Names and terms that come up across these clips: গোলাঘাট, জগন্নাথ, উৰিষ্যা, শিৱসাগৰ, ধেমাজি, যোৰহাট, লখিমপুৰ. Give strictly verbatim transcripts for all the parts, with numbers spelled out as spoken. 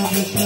নমস্কাৰ,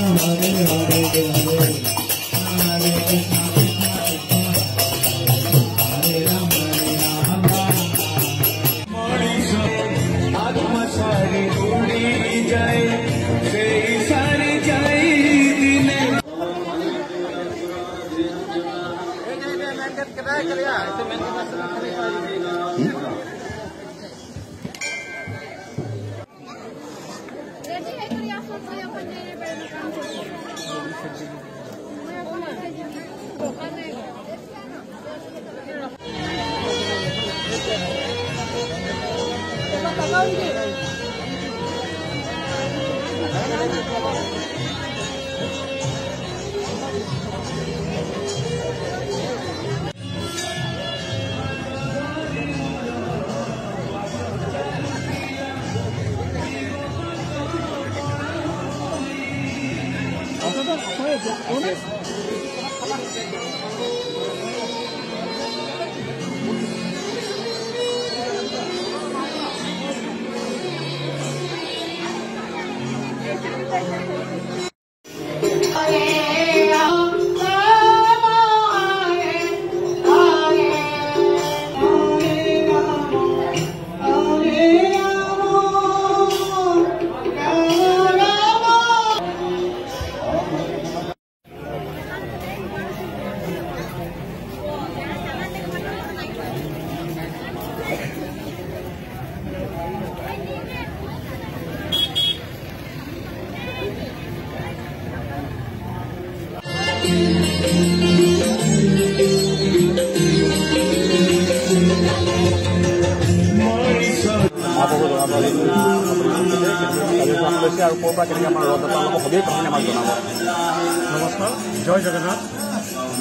জয় জগন্নাথ।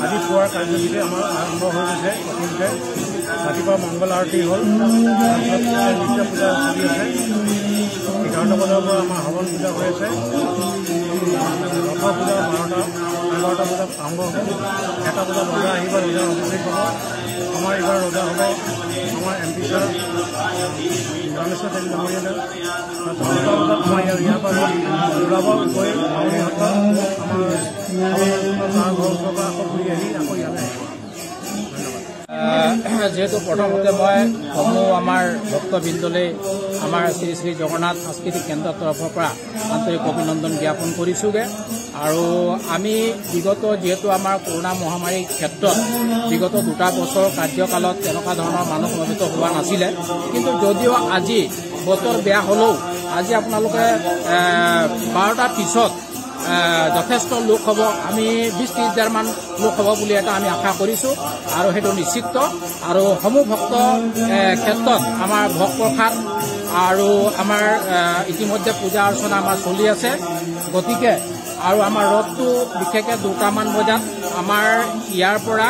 আজি পুৱাৰ কাৰ্যসূচীতে আমাৰ আৰম্ভ হৈ গৈছে। প্ৰথমতে ৰাতিপুৱা মংগল আৰতি হ'ল, নিত্য পূজা চলি আছে। এঘাৰটা বজাৰ পৰা আমাৰ হৱন পূজা হৈ আছে। ৰথ পূজা বাৰটা এঘাৰটা বজাত আৰম্ভ হ'ব। এটা বজাত ৰজা আহিব, ৰজাৰ অভিষেক হ'ব। আমাৰ এইবাৰ ৰজা হ'ব আমাৰ এম পি ছাৰ গণেশ ডাঙৰীয়ালৈ। ছটা বজাত আমাৰ ইয়াৰ পৰা ওলাব গৈ আমি হত্যা আমাৰ যেহেতু প্ৰথমতে মই সমূহ আমাৰ ভক্তবৃন্দলৈ আমাৰ শ্ৰী শ্ৰী জগন্নাথ সাংস্কৃতিক কেন্দ্ৰৰ তৰফৰ পৰা আন্তৰিক অভিনন্দন জ্ঞাপন কৰিছোগে। আৰু আমি বিগত যেহেতু আমাৰ কৰোনা মহামাৰীৰ ক্ষেত্ৰত বিগত দুটা বছৰ কাৰ্যকালত তেনেকুৱা ধৰণৰ মানুহ সমবেত হোৱা নাছিলে, কিন্তু যদিও আজি বতৰ বেয়া হ'লেও আজি আপোনালোকে বাৰটা পিছত যথেষ্ট লোক হব। আমি বিশ ত্ৰিশ হাজাৰমান লোক হব বুলি এটা আমি আশা কৰিছোঁ আৰু সেইটো নিশ্চিত। আৰু সমূহ ভক্ত ক্ষেত্ৰত আমাৰ ভোগ প্ৰসাদ আৰু আমাৰ ইতিমধ্যে পূজা অৰ্চনা আমাৰ চলি আছে। গতিকে আৰু আমাৰ ৰথটো বিশেষকৈ দুটামান বজাত আমাৰ ইয়াৰ পৰা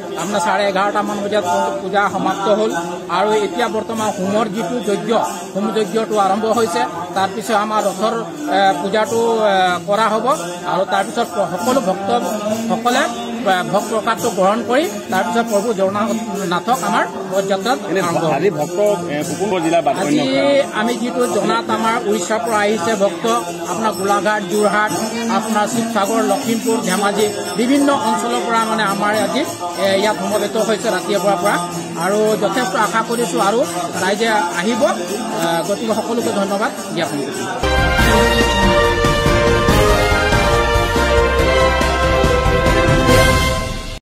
আপোনাৰ চাৰে এঘাৰটামান বজাত পূজা সমাপ্ত হ'ল। আৰু এতিয়া বৰ্তমান হোমৰ যিটো যজ্ঞ, হোম যজ্ঞটো আৰম্ভ হৈছে। তাৰপিছত আমাৰ ৰথৰ পূজাটো কৰা হ'ব আৰু তাৰপিছত সকলো ভক্তসকলে ভোগ প্ৰসাদটো গ্ৰহণ কৰি তাৰপিছত প্ৰভু জগন্নাথক আমাৰ পদযাত্ৰাত আৰম্ভ হ'ব। আজি আমি যিটো জগন্নাথ আমাৰ উৰিষ্যাৰ পৰা আহিছে ভক্ত, আপোনাৰ গোলাঘাট, যোৰহাট, আপোনাৰ শিৱসাগৰ, লখিমপুৰ, ধেমাজি বিভিন্ন অঞ্চলৰ পৰা মানে আমাৰ আজি ইয়াত সমবেত হৈছে ৰাতিপুৱাৰ পৰা। আৰু যথেষ্ট আশা কৰিছোঁ আৰু ৰাইজে আহিব। গতিকে সকলোকে ধন্যবাদ জ্ঞাপন কৰিছোঁ।